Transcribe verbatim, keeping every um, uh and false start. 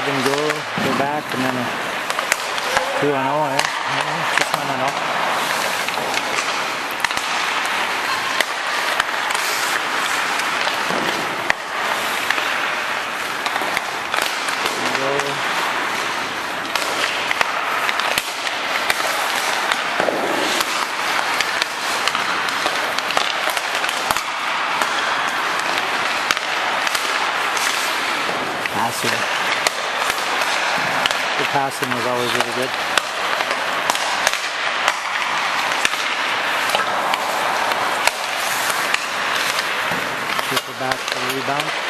cho bên go go back and then two on all eh? Just one on all. Passing. The passing was always really good. Keep it back for the rebound.